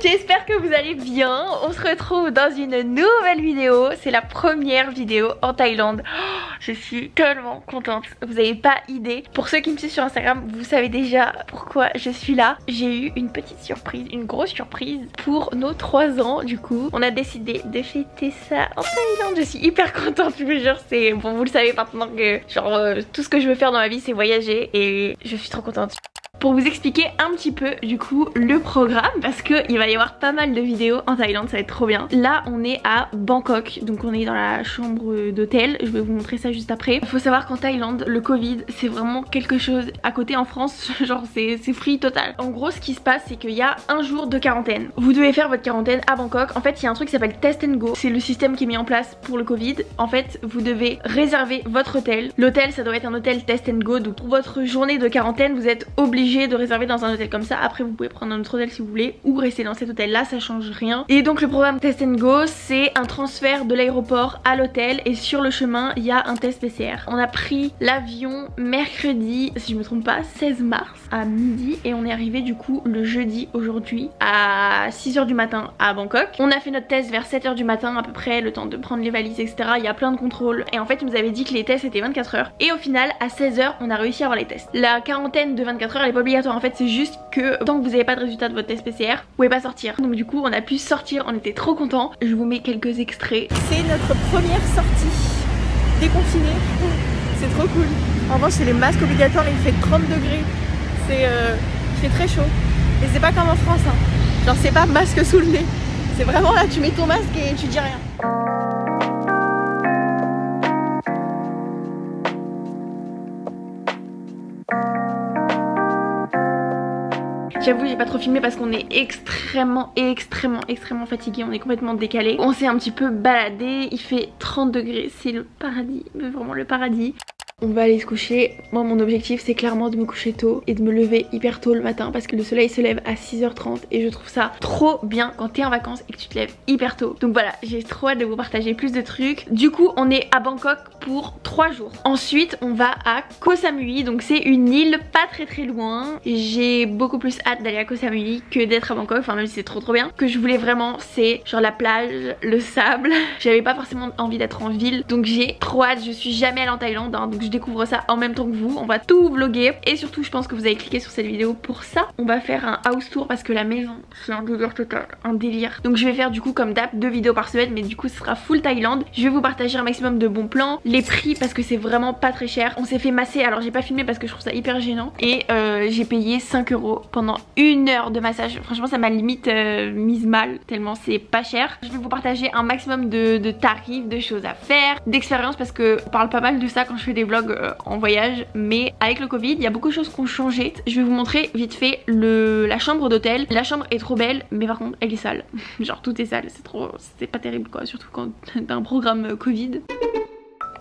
J'espère que vous allez bien, on se retrouve dans une nouvelle vidéo, c'est la première vidéo en Thaïlande. Oh, je suis tellement contente, vous n'avez pas idée. Pour ceux qui me suivent sur Instagram, vous savez déjà pourquoi je suis là. J'ai eu une petite surprise, une grosse surprise pour nos 3 ans du coup. On a décidé de fêter ça en Thaïlande, je suis hyper contente, je vous jure. C'est bon, vous le savez maintenant que genre tout ce que je veux faire dans ma vie c'est voyager et je suis trop contente. Pour vous expliquer un petit peu du coup le programme, parce qu'il va y avoir pas mal de vidéos en Thaïlande, ça va être trop bien. Là on est à Bangkok, donc on est dans la chambre d'hôtel, je vais vous montrer ça juste après. Il faut savoir qu'en Thaïlande le Covid c'est vraiment quelque chose à côté. En France genre c'est free total. En gros ce qui se passe c'est qu'il y a un jour de quarantaine, vous devez faire votre quarantaine à Bangkok. En fait il y a un truc qui s'appelle Test and Go, c'est le système qui est mis en place pour le Covid. En fait vous devez réserver votre hôtel, l'hôtel ça doit être un hôtel Test and Go, donc pour votre journée de quarantaine vous êtes obligé de réserver dans un hôtel comme ça. Après vous pouvez prendre un autre hôtel si vous voulez ou rester dans cet hôtel là, ça change rien. Et donc le programme Test and Go c'est un transfert de l'aéroport à l'hôtel et sur le chemin il y a un test PCR. On a pris l'avion mercredi, si je me trompe pas, 16 mars à midi et on est arrivé du coup le jeudi aujourd'hui à 6h du matin à Bangkok. On a fait notre test vers 7h du matin à peu près, le temps de prendre les valises etc. Il y a plein de contrôles et en fait ils nous avaient dit que les tests étaient 24h et au final à 16h on a réussi à avoir les tests. La quarantaine de 24h elle est obligatoire en fait, c'est juste que tant que vous n'avez pas de résultat de votre test PCR, vous pouvez pas sortir. Donc du coup on a pu sortir, on était trop contents. Je vous mets quelques extraits. C'est notre première sortie déconfinée, c'est trop cool. En revanche c'est les masques obligatoires, il fait 30 degrés, c'est il fait très chaud. Et c'est pas comme en France hein. Genre c'est pas masque sous le nez, c'est vraiment là tu mets ton masque et tu dis rien. J'avoue j'ai pas trop filmé parce qu'on est extrêmement fatigué, on est complètement décalé. On s'est un petit peu baladé, il fait 30 degrés, c'est le paradis, mais vraiment le paradis. On va aller se coucher, moi mon objectif c'est clairement de me coucher tôt et de me lever hyper tôt le matin parce que le soleil se lève à 6h30 et je trouve ça trop bien quand t'es en vacances et que tu te lèves hyper tôt. Donc voilà, j'ai trop hâte de vous partager plus de trucs. Du coup on est à Bangkok pour 3 jours. Ensuite on va à Koh Samui, donc c'est une île pas très loin. J'ai beaucoup plus hâte d'aller à Koh Samui que d'être à Bangkok, enfin même si c'est trop bien. Ce que je voulais vraiment c'est genre la plage, le sable. J'avais pas forcément envie d'être en ville donc j'ai trop hâte, je suis jamais allée en Thaïlande hein, donc je découvre ça en même temps que vous, on va tout vloguer et surtout je pense que vous avez cliqué sur cette vidéo pour ça. On va faire un house tour parce que la maison c'est un délire total, un délire. Donc je vais faire du coup comme d'hab 2 vidéos par semaine mais du coup ce sera full Thaïlande. Je vais vous partager un maximum de bons plans, les prix parce que c'est vraiment pas très cher. On s'est fait masser, alors j'ai pas filmé parce que je trouve ça hyper gênant et j'ai payé 5€ pendant 1 heure de massage. Franchement ça m'a limite mise mal tellement c'est pas cher. Je vais vous partager un maximum de tarifs, de choses à faire, d'expériences parce que on parle pas mal de ça quand je fais des vlogs en voyage, mais avec le Covid il y a beaucoup de choses qui ont changé. Je vais vous montrer vite fait la chambre d'hôtel. La chambre est trop belle mais par contre elle est sale. Genre tout est sale, c'est pas terrible quoi, surtout quand t'as un programme Covid.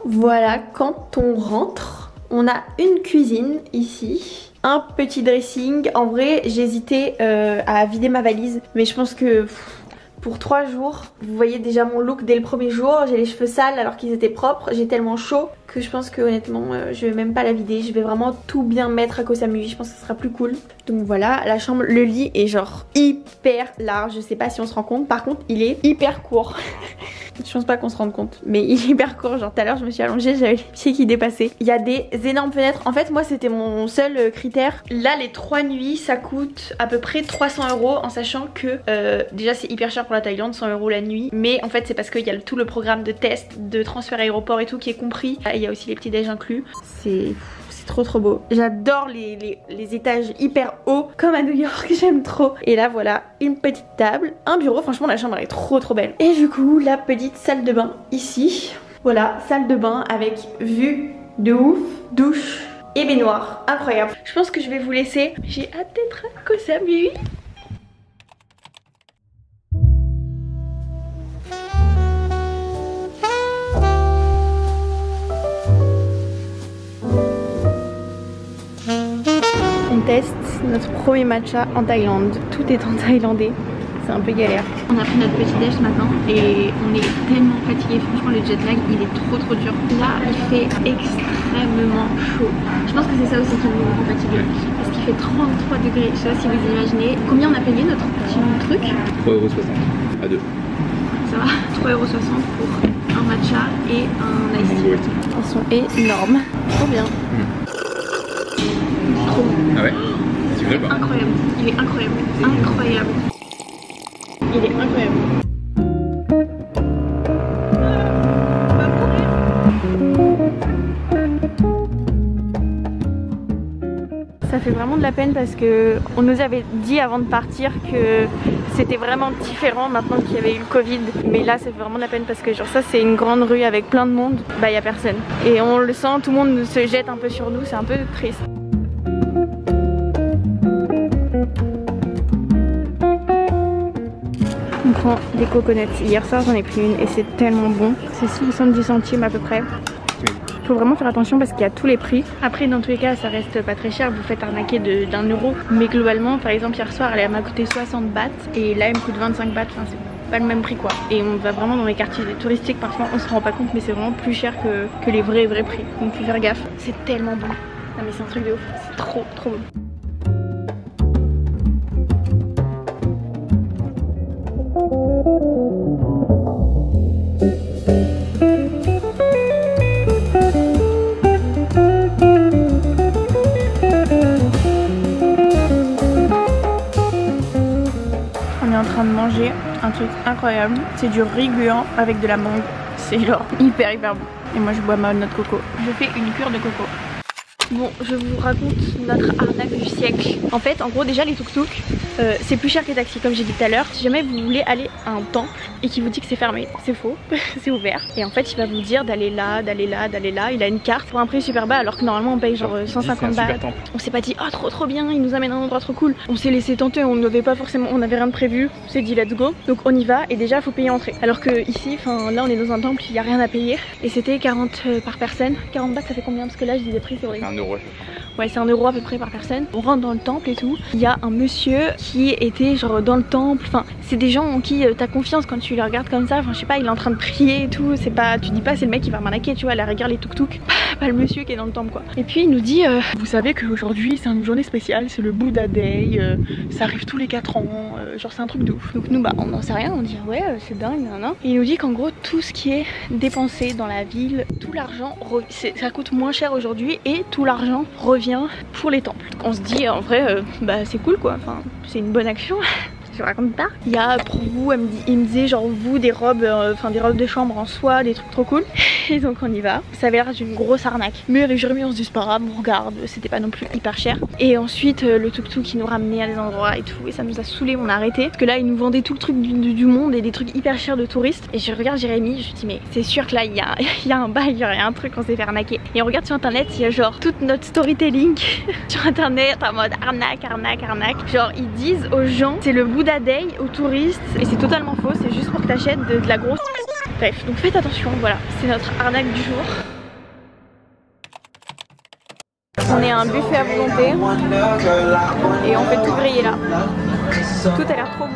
Voilà, quand on rentre on a une cuisine ici, un petit dressing. En vrai j'hésitais à vider ma valise mais je pense que pour 3 jours, vous voyez déjà mon look dès le premier jour, j'ai les cheveux sales alors qu'ils étaient propres, j'ai tellement chaud que je pense que honnêtement je vais même pas la vider, je vais vraiment tout bien mettre à Koh Samui, je pense que ce sera plus cool. Donc voilà, la chambre, le lit est genre hyper large, je sais pas si on se rend compte, par contre il est hyper court. Je pense pas qu'on se rende compte mais il est hyper court, genre tout à l'heure je me suis allongée, j'avais les pieds qui dépassaient. Il y a des énormes fenêtres, en fait moi c'était mon seul critère. Là les 3 nuits ça coûte à peu près 300€ en sachant que déjà c'est hyper cher pour la Thaïlande, 100€ la nuit, mais en fait c'est parce qu'il y a tout le programme de tests, de transfert à aéroport et tout qui est compris. Il y a aussi les petits déj inclus, c'est trop beau. J'adore les étages hyper hauts comme à New York, j'aime trop. Et là voilà une petite table, un bureau, franchement la chambre elle est trop belle. Et du coup la petite salle de bain ici, voilà salle de bain avec vue de ouf, douche et baignoire, incroyable. Je pense que je vais vous laisser, j'ai hâte d'être à Koh Samui. Test notre premier matcha en Thaïlande. Tout est en thaïlandais, c'est un peu galère. On a pris notre petit déj maintenant et on est tellement fatigué. Franchement le jet lag il est trop dur. Là il fait extrêmement chaud. Je pense que c'est ça aussi qui nous rend fatigués. Parce qu'il fait 33 degrés, je sais pas si vous imaginez. Combien on a payé notre petit truc? 3,60€ à deux. Ça va, 3,60€ pour un matcha et un ice tea. Ils sont énormes, trop bien. Trop bon. Ah ouais, tu veux pas? Incroyable, il est incroyable, incroyable. Il est incroyable. Ça fait vraiment de la peine parce que on nous avait dit avant de partir que c'était vraiment différent maintenant qu'il y avait eu le Covid. Mais là ça fait vraiment de la peine parce que genre ça c'est une grande rue avec plein de monde, bah y a personne. Et on le sent, tout le monde se jette un peu sur nous, c'est un peu triste. On prend des coconuts. Hier soir j'en ai pris une et c'est tellement bon. C'est 70 centimes à peu près. Faut vraiment faire attention parce qu'il y a tous les prix. Après dans tous les cas ça reste pas très cher, vous faites arnaquer d'1€. Mais globalement par exemple hier soir elle m'a coûté 60 bahts et là elle me coûte 25 bahts, enfin c'est pas le même prix quoi. Et on va vraiment dans les quartiers touristiques, parfois on se rend pas compte mais c'est vraiment plus cher que les vrais prix. Donc faut faire gaffe, c'est tellement bon. Non mais c'est un truc de ouf, c'est trop bon. Un truc incroyable, c'est du riz gluant avec de la mangue, c'est genre hyper bon. Et moi je bois ma noix de coco, je fais une cure de coco. Bon, je vous raconte notre arnaque du siècle. En fait, en gros, déjà les tuk-tuk, c'est plus cher que les taxis, comme j'ai dit tout à l'heure. Si jamais vous voulez aller à un temple et qu'il vous dit que c'est fermé, c'est faux, c'est ouvert. Et en fait, il va vous dire d'aller là, d'aller là, d'aller là. Il a une carte pour un prix super bas, alors que normalement on paye genre 150 bahts. On s'est pas dit, oh trop bien, il nous amène à un endroit trop cool. On s'est laissé tenter, on n'avait pas forcément, on n'avait rien de prévu. On s'est dit, let's go. Donc on y va et déjà faut payer l'entrée. Alors que ici, enfin là, on est dans un temple, il n'y a rien à payer. Et c'était 40 par personne. 40 bahts, ça fait combien? Parce que là, je dis des prix sur les. Ouais, c'est 1€ à peu près par personne. On rentre dans le temple et tout. Il y a un monsieur qui était genre dans le temple. Enfin, c'est des gens en qui t'as confiance quand tu les regardes comme ça. Enfin, je sais pas, il est en train de prier et tout. C'est pas, tu dis pas c'est le mec qui va m'arnaquer, tu vois. À la rigueur, les tuk-tuk. Pas le monsieur qui est dans le temple quoi. Et puis il nous dit vous savez qu'aujourd'hui c'est une journée spéciale, c'est le Buddha Day. Ça arrive tous les 4 ans. Genre, c'est un truc de ouf. Donc, nous, bah, on n'en sait rien. On dit ouais, c'est dingue. Nan. Et il nous dit qu'en gros, tout ce qui est dépensé dans la ville, tout l'argent, ça coûte moins cher aujourd'hui et tout l'argent revient pour les temples. Donc on se dit en vrai bah c'est cool quoi, enfin c'est une bonne action. Je raconte pas. Il y a pour vous, il me disait genre vous des robes, enfin des robes de chambre en soie, des trucs trop cool. Et donc on y va. Ça avait l'air d'une grosse arnaque. Mais avec Jérémy on se dit c'est pas grave, on regarde, c'était pas non plus hyper cher. Et ensuite le tuk-tuk qui nous ramenait à des endroits et tout, et ça nous a saoulé, on a arrêté. Parce que là ils nous vendaient tout le truc du monde et des trucs hyper chers de touristes. Et je regarde Jérémy, je me dis mais c'est sûr que là il y a un bail, il y a un truc, on s'est fait arnaquer. Et on regarde sur internet, il y a genre toute notre storytelling sur internet en mode arnaque. Genre ils disent aux gens c'est le bout Day aux touristes et c'est totalement faux, c'est juste pour que t'achètes de la grosse. Bref, donc faites attention, voilà, c'est notre arnaque du jour. On est à un buffet à volonté et on fait tout griller là. Tout a l'air trop bon.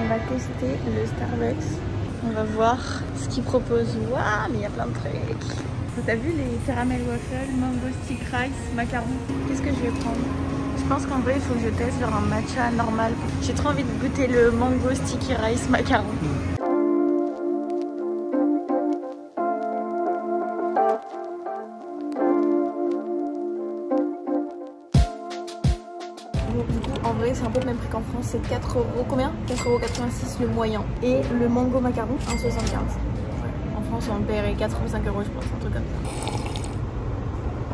On va tester le Starbucks. On va voir ce qu'ils proposent. Waouh, mais il y a plein de trucs. T'as vu les caramel waffles, mango stick rice, macaron. Qu'est-ce que je vais prendre? Je pense qu'en vrai il faut que je teste genre un matcha normal. J'ai trop envie de goûter le mango sticky rice macaron. C'est un peu le même prix qu'en France, c'est 4€, combien? 4,86€ le moyen. Et le mango macaron, 1,75€. En France, on paierait 4 ou 5€, je pense, un truc comme ça.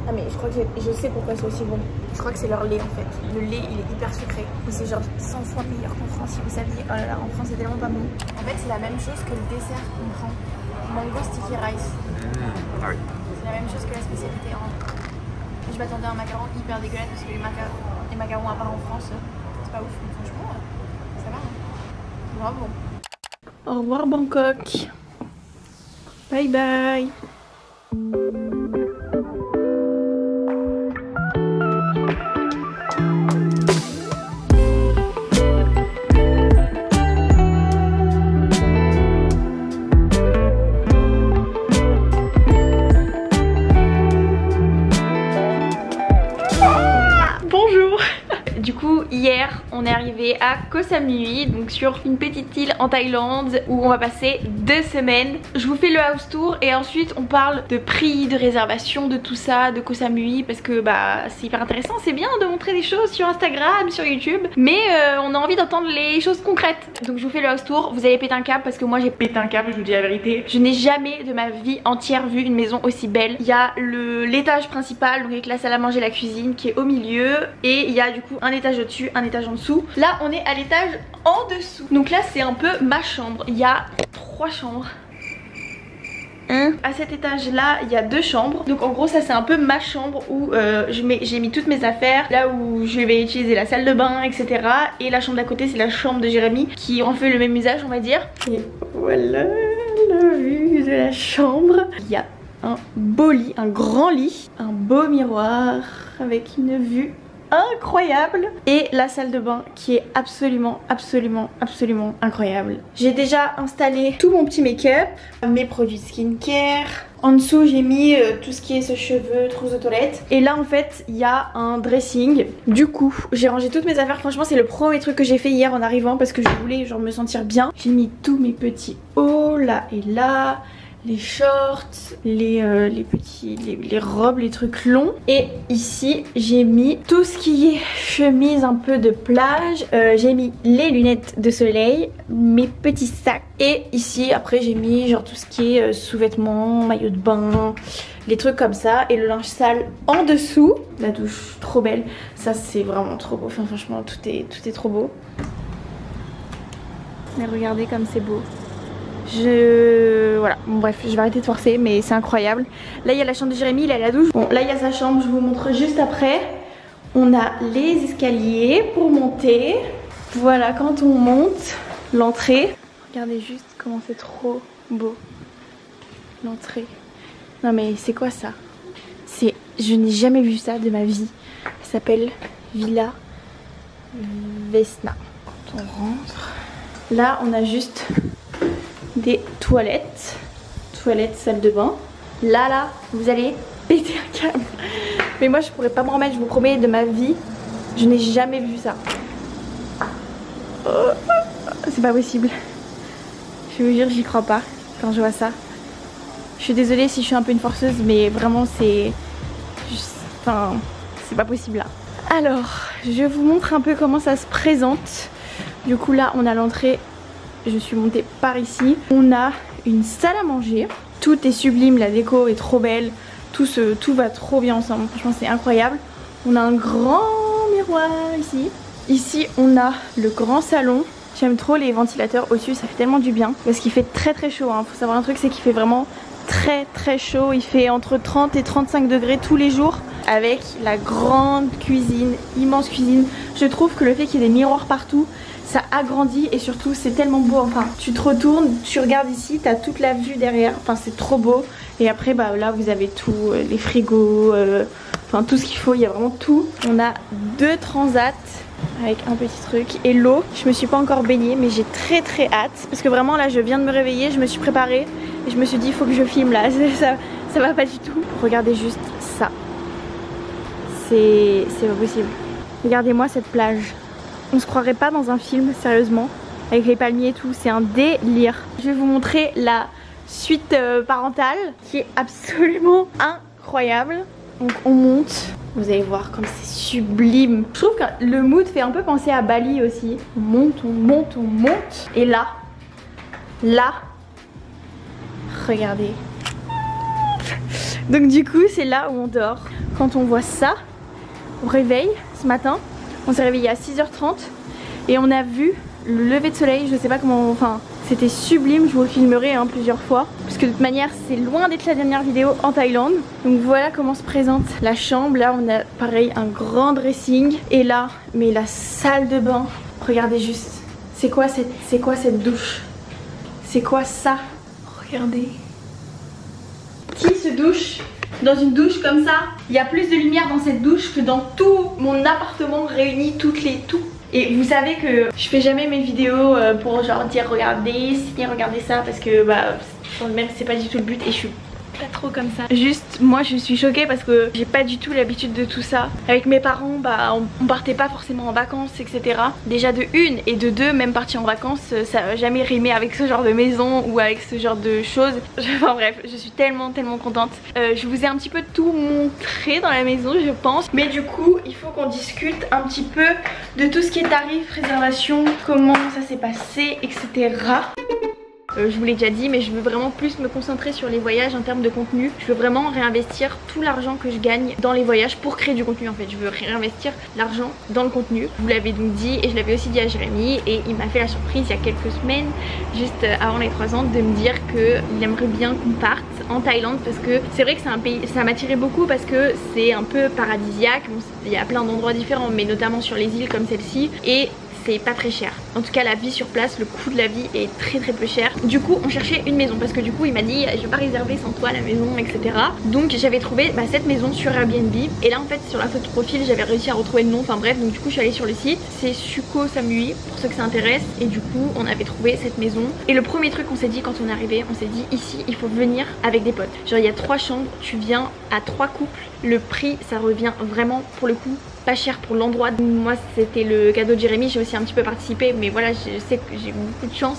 Ah mais je crois que je sais pourquoi c'est aussi bon. Je crois que c'est leur lait en fait. Le lait il est hyper sucré. C'est genre 100 fois meilleur qu'en France si vous saviez. Oh là là, en France c'est tellement pas bon. En fait c'est la même chose que le dessert qu'on prend. Mango sticky rice. C'est la même chose que la spécialité en France. Je m'attendais à un macaron hyper dégueulasse parce que les macarons à part en France, c'est pas ouf. Franchement, ça va. Bravo. Au revoir Bangkok. Bye bye. Hier, on est arrivé à Koh Samui, donc sur une petite île en Thaïlande où on va passer 2 semaines. Je vous fais le house tour et ensuite on parle de prix, de réservation, de tout ça, de Koh Samui, parce que bah c'est hyper intéressant, c'est bien de montrer des choses sur Instagram, sur YouTube, mais on a envie d'entendre les choses concrètes. Donc je vous fais le house tour, vous allez péter un câble parce que moi j'ai pété un câble, je vous dis la vérité. Je n'ai jamais de ma vie entière vu une maison aussi belle. Il y a l'étage principal, donc avec la salle à manger, la cuisine qui est au milieu, et il y a du coup un étage au-dessus, un étage en dessous. Là on est à l'étage en dessous, donc là c'est un peu ma chambre. Il y a 3 chambres. À cet étage là il y a 2 chambres, donc en gros ça c'est un peu ma chambre où j'ai mis toutes mes affaires, là où je vais utiliser la salle de bain, etc. Et la chambre d'à côté c'est la chambre de Jérémy qui en fait le même usage, on va dire. Et voilà la vue de la chambre. Il y a un beau lit, un grand lit, un beau miroir avec une vue incroyable, et la salle de bain qui est absolument incroyable. J'ai déjà installé tout mon petit make-up, mes produits skincare. En dessous j'ai mis tout ce qui est sèche-cheveux, trousse de toilette, et là en fait il y a un dressing. Du coup j'ai rangé toutes mes affaires, franchement c'est le premier truc que j'ai fait hier en arrivant parce que je voulais genre me sentir bien. J'ai mis tous mes petits hauts là et là, les shorts, les robes, les trucs longs. Et ici j'ai mis tout ce qui est chemise un peu de plage, j'ai mis les lunettes de soleil, mes petits sacs, et ici après j'ai mis genre tout ce qui est sous-vêtements, maillot de bain, les trucs comme ça, et le linge sale en dessous. La douche trop belle, ça c'est vraiment trop beau, enfin franchement tout est trop beau. Mais regardez comme c'est beau. Voilà, bon bref, je vais arrêter de forcer, mais c'est incroyable. Là il y a la chambre de Jérémy, il a la douche. Bon, là il y a sa chambre, je vous montre juste après. On a les escaliers pour monter. Voilà, quand on monte, l'entrée. Regardez juste comment c'est trop beau. L'entrée. Non mais c'est quoi ça? Je n'ai jamais vu ça de ma vie. Elle s'appelle Villa Vesna. Quand on rentre, là on a juste des toilettes, salle de bain. Là vous allez péter un câble, mais moi je pourrais pas m'en remettre, je vous promets, de ma vie je n'ai jamais vu ça. Oh, c'est pas possible, je vous jure, j'y crois pas quand je vois ça. Je suis désolée si je suis un peu une forceuse, mais vraiment c'est c'est pas possible là. Alors je vous montre un peu comment ça se présente. Du coup là on a l'entrée. Je suis montée par ici. On a une salle à manger. Tout est sublime, la déco est trop belle. Tout va trop bien ensemble. Franchement, c'est incroyable. On a un grand miroir ici. Ici, on a le grand salon. J'aime trop les ventilateurs au-dessus, ça fait tellement du bien. Parce qu'il fait très très chaud, hein. Faut savoir un truc, c'est qu'il fait vraiment très très chaud. Il fait entre 30 et 35 degrés tous les jours. Avec la grande cuisine, immense cuisine. Je trouve que le fait qu'il y ait des miroirs partout, ça agrandit, et surtout c'est tellement beau. Enfin tu te retournes, tu regardes ici, t'as toute la vue derrière, enfin c'est trop beau. Et après bah là vous avez tout, les frigos, enfin tout ce qu'il faut, il y a vraiment tout. On a 2 transats avec un petit truc et l'eau. Je me suis pas encore baignée mais j'ai très très hâte, parce que vraiment là je viens de me réveiller, je me suis préparée et je me suis dit il faut que je filme là, ça va pas du tout. Regardez juste ça, c'est pas possible. Regardez-moi cette plage. On se croirait pas dans un film, sérieusement, avec les palmiers et tout, c'est un délire. Je vais vous montrer la suite parentale qui est absolument incroyable. Donc on monte, vous allez voir comme c'est sublime. Je trouve que le mood fait un peu penser à Bali aussi. On monte, on monte, on monte. Et là, regardez. Donc du coup c'est là où on dort. Quand on voit ça, on réveille ce matin. On s'est réveillé à 6h30 et on a vu le lever de soleil, je sais pas comment, enfin c'était sublime, je vous le filmerai hein, plusieurs fois. Parce que de toute manière c'est loin d'être la dernière vidéo en Thaïlande. Donc voilà comment se présente la chambre, là on a pareil un grand dressing. Et là, mais la salle de bain, regardez juste, c'est quoi cette douche? C'est quoi ça? Regardez. Qui se douche dans une douche comme ça? Il y a plus de lumière dans cette douche que dans tout mon appartement réuni, tout. Et vous savez que je fais jamais mes vidéos pour genre dire regardez si, regardez ça, parce que bah même c'est pas du tout le but et je suis pas trop comme ça. Juste moi je suis choquée parce que j'ai pas du tout l'habitude de tout ça. Avec mes parents bah on partait pas forcément en vacances etc. Déjà de une et de deux, même partie en vacances ça a jamais rimé avec ce genre de maison ou avec ce genre de choses. Enfin bref, je suis tellement contente. Je vous ai un petit peu tout montré dans la maison je pense. Mais du coup il faut qu'on discute un petit peu de tout ce qui est tarif, réservation, comment ça s'est passé etc. Je vous l'ai déjà dit mais je veux vraiment plus me concentrer sur les voyages en termes de contenu. Je veux vraiment réinvestir tout l'argent que je gagne dans les voyages pour créer du contenu en fait. Je veux réinvestir l'argent dans le contenu. Je vous l'avais donc dit et je l'avais aussi dit à Jérémy et il m'a fait la surprise il y a quelques semaines, juste avant les 3 ans, de me dire qu'il aimerait bien qu'on parte en Thaïlande parce que c'est vrai que c'est un pays, ça m'attirait beaucoup parce que c'est un peu paradisiaque. Bon, il y a plein d'endroits différents mais notamment sur les îles comme celle-ci et c'est pas très cher. En tout cas la vie sur place, le coût de la vie est très peu cher. Du coup on cherchait une maison parce que du coup il m'a dit je vais pas réserver sans toi la maison etc. Donc j'avais trouvé bah, cette maison sur Airbnb et là en fait sur la photo de profil j'avais réussi à retrouver le nom, enfin bref, donc du coup je suis allée sur le site. C'est Sukkho Samui pour ceux que ça intéresse et du coup on avait trouvé cette maison et le premier truc qu'on s'est dit quand on est arrivé, on s'est dit ici il faut venir avec des potes. Genre il y a 3 chambres, tu viens à 3 couples, le prix ça revient vraiment pour le coup pas cher pour l'endroit. Moi c'était le cadeau de Jérémy, j'ai aussi un petit peu participé mais voilà je sais que j'ai beaucoup de chance.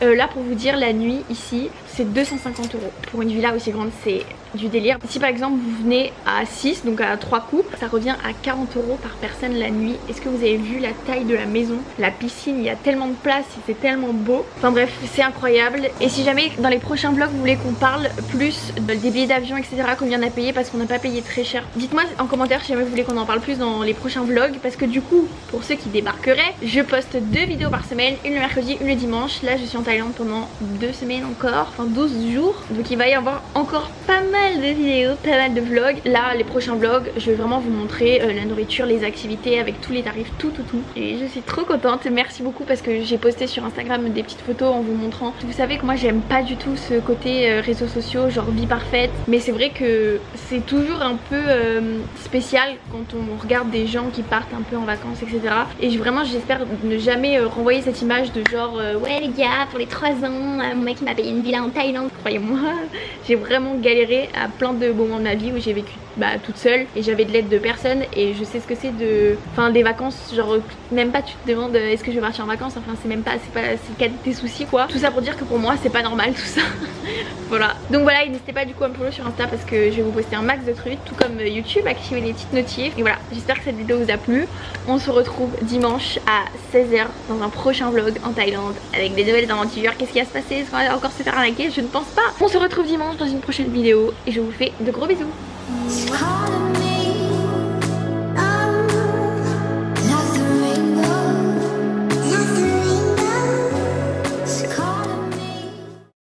Là pour vous dire la nuit ici c'est 250 euros. Pour une villa aussi grande c'est du délire. Si par exemple vous venez à 6, donc à 3 couples, ça revient à 40 euros par personne la nuit. Est-ce que vous avez vu la taille de la maison, la piscine, il y a tellement de place, c'est tellement beau. Enfin bref c'est incroyable. Et si jamais dans les prochains vlogs vous voulez qu'on parle plus des billets d'avion etc, combien on a payé parce qu'on n'a pas payé très cher, dites-moi en commentaire si jamais vous voulez qu'on en parle plus dans les prochains vlogs. Parce que du coup pour ceux qui débarqueraient, je poste 2 vidéos par semaine, une le mercredi, une le dimanche. Là je suis en Thaïlande pendant 2 semaines encore, enfin 12 jours. Donc il va y avoir encore pas mal de vidéos, pas mal de vlogs. Là, les prochains vlogs, je vais vraiment vous montrer la nourriture, les activités avec tous les tarifs, tout. Et je suis trop contente. Merci beaucoup parce que j'ai posté sur Instagram des petites photos en vous montrant. Vous savez que moi, j'aime pas du tout ce côté réseaux sociaux, genre vie parfaite. Mais c'est vrai que c'est toujours un peu spécial quand on regarde des gens qui partent un peu en vacances, etc. Et vraiment, j'espère ne jamais renvoyer cette image de genre ouais les gars, pour les 3 ans, mon mec m'a payé une villa en Thaïlande. Croyez-moi, j'ai vraiment galéré à plein de moments de ma vie où j'ai vécu bah, toute seule et j'avais de l'aide de personne et je sais ce que c'est de... Enfin des vacances, genre même pas tu te demandes est-ce que je vais partir en vacances, enfin c'est même pas, c'est pas le cas de tes soucis quoi. Tout ça pour dire que pour moi c'est pas normal tout ça. Voilà. Donc voilà, n'hésitez pas du coup à me follow sur Insta parce que je vais vous poster un max de trucs, tout comme YouTube, activer les petites notifs. Et voilà, j'espère que cette vidéo vous a plu. On se retrouve dimanche à 16h dans un prochain vlog en Thaïlande avec des nouvelles aventures. Qu'est-ce qui va se passer? Est-ce qu'on va encore se faire arnaquer? Je ne pense pas. On se retrouve dimanche dans une prochaine vidéo et je vous fais de gros bisous. Wow.